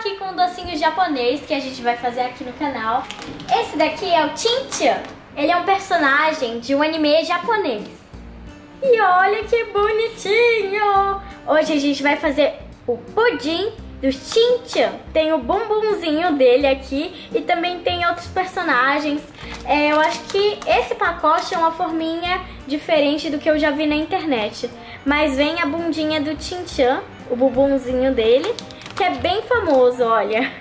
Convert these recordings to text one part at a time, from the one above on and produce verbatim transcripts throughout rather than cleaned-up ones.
aqui com um docinho japonês que a gente vai fazer aqui no canal. Esse daqui é o Shin Chan. Ele é um personagem de um anime japonês. E olha que bonitinho! Hoje a gente vai fazer o pudim do Shin Chan. Tem o bumbumzinho dele aqui e também tem outros personagens. É, eu acho que esse pacote é uma forminha diferente do que eu já vi na internet. Mas vem a bundinha do Shin Chan, o bumbumzinho dele, que é bem famoso, olha.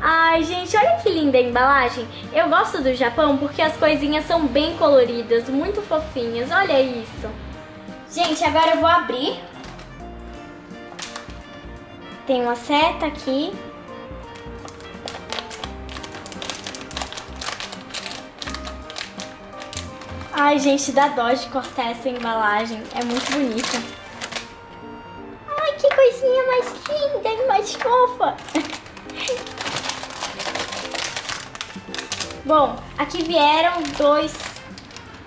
Ai, gente, olha que linda a embalagem. Eu gosto do Japão porque as coisinhas são bem coloridas, muito fofinhas, olha isso. Gente, agora eu vou abrir. Tem uma seta aqui. Ai, gente, dá dó de cortar essa embalagem. É muito bonita. Ai, que coisinha mais linda e mais fofa. Bom, aqui vieram dois...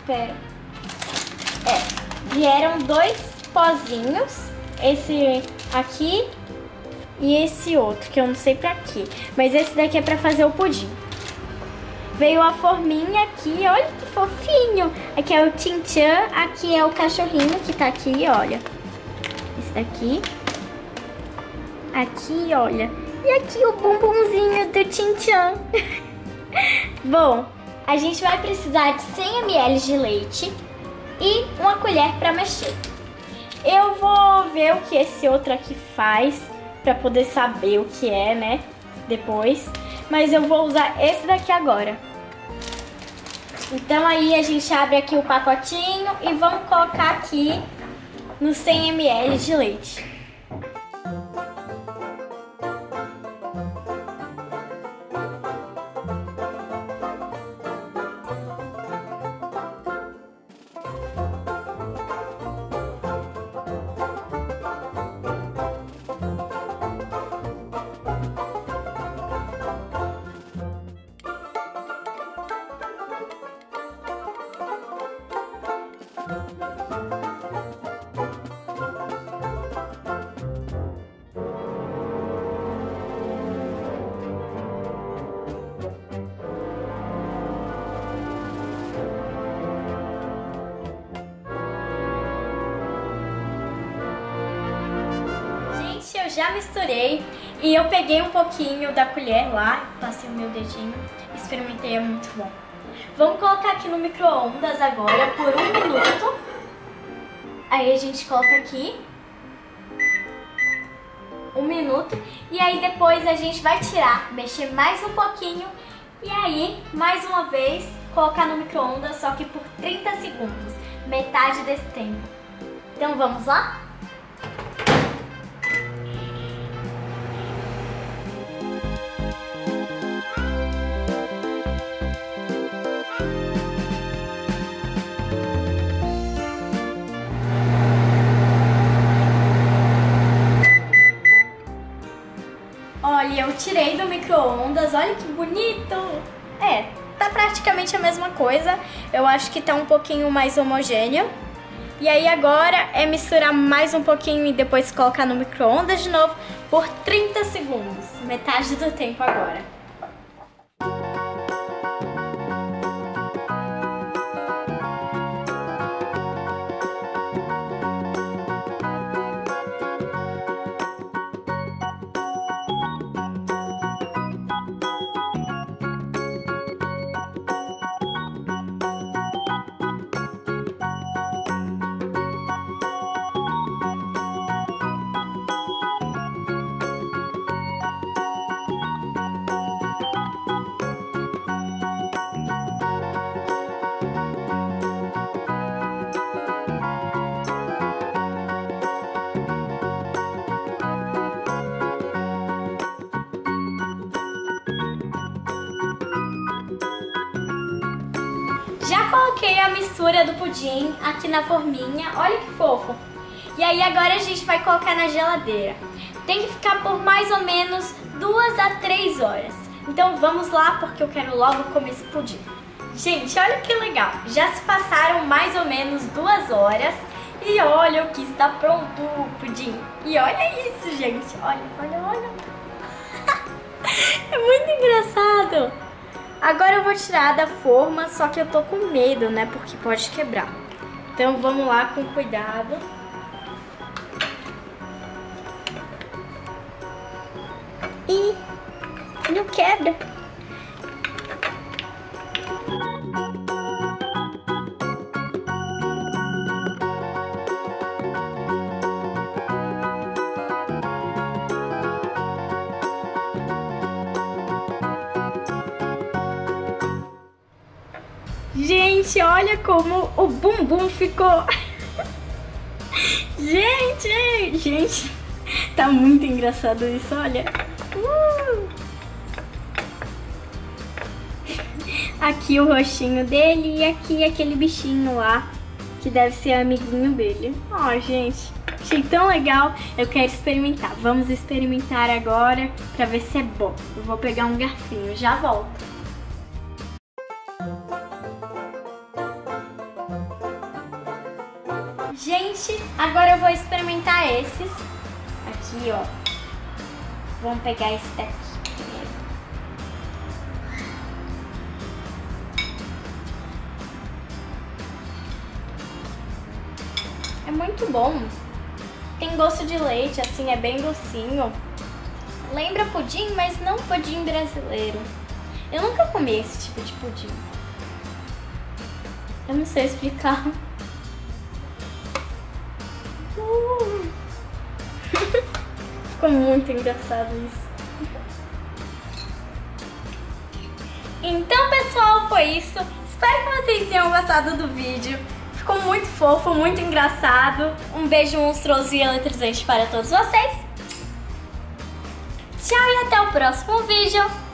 Pera. É, vieram dois pozinhos. Esse aqui... E esse outro, que eu não sei pra quê. Mas esse daqui é pra fazer o pudim. Veio a forminha aqui, olha que fofinho. Aqui é o Shin Chan, aqui é o cachorrinho que tá aqui, olha. Esse daqui. Aqui, olha. E aqui o bumbumzinho do Shin Chan. Bom, a gente vai precisar de cem mililitros de leite e uma colher pra mexer. Eu vou ver o que esse outro aqui faz, pra poder saber o que é, né, depois. Mas eu vou usar esse daqui agora. Então aí a gente abre aqui o pacotinho e vamos colocar aqui nos cem mililitros de leite. Gente, eu já misturei e eu peguei um pouquinho da colher lá, passei o meu dedinho, experimentei, é muito bom. Vamos colocar aqui no micro-ondas agora por um minuto. Aí a gente coloca aqui um minuto e aí depois a gente vai tirar, mexer mais um pouquinho e aí mais uma vez colocar no micro-ondas, só que por trinta segundos, metade desse tempo. Então vamos lá? Olha, eu tirei do micro-ondas, olha que bonito! É, tá praticamente a mesma coisa, eu acho que tá um pouquinho mais homogêneo. E aí agora é misturar mais um pouquinho e depois colocar no micro-ondas de novo por trinta segundos, metade do tempo agora. Já coloquei a mistura do pudim aqui na forminha, olha que fofo. E aí agora a gente vai colocar na geladeira. Tem que ficar por mais ou menos duas a três horas. Então vamos lá porque eu quero logo comer esse pudim. Gente, olha que legal. Já se passaram mais ou menos duas horas E olha o que está pronto, o pudim. E olha isso, gente. Olha, olha, olha. É muito engraçado. Agora eu vou tirar da forma, só que eu tô com medo, né? Porque pode quebrar. Então vamos lá com cuidado. E não quebra. Gente, olha como o bumbum ficou. Gente, gente, tá muito engraçado isso, olha. Uh! Aqui o rostinho dele e aqui aquele bichinho lá, que deve ser amiguinho dele. Ó, gente, achei tão legal, eu quero experimentar. Vamos experimentar agora pra ver se é bom. Eu vou pegar um garfinho, já volto. Gente, agora eu vou experimentar esses. Aqui, ó. Vamos pegar esse daqui primeiro. É muito bom. Tem gosto de leite, assim, é bem docinho. Lembra pudim, mas não pudim brasileiro. Eu nunca comi esse tipo de pudim. Eu não sei explicar. Ficou muito engraçado isso. Então, pessoal, foi isso. Espero que vocês tenham gostado do vídeo. Ficou muito fofo, muito engraçado. Um beijo monstruoso e eletrizante para todos vocês. Tchau e até o próximo vídeo.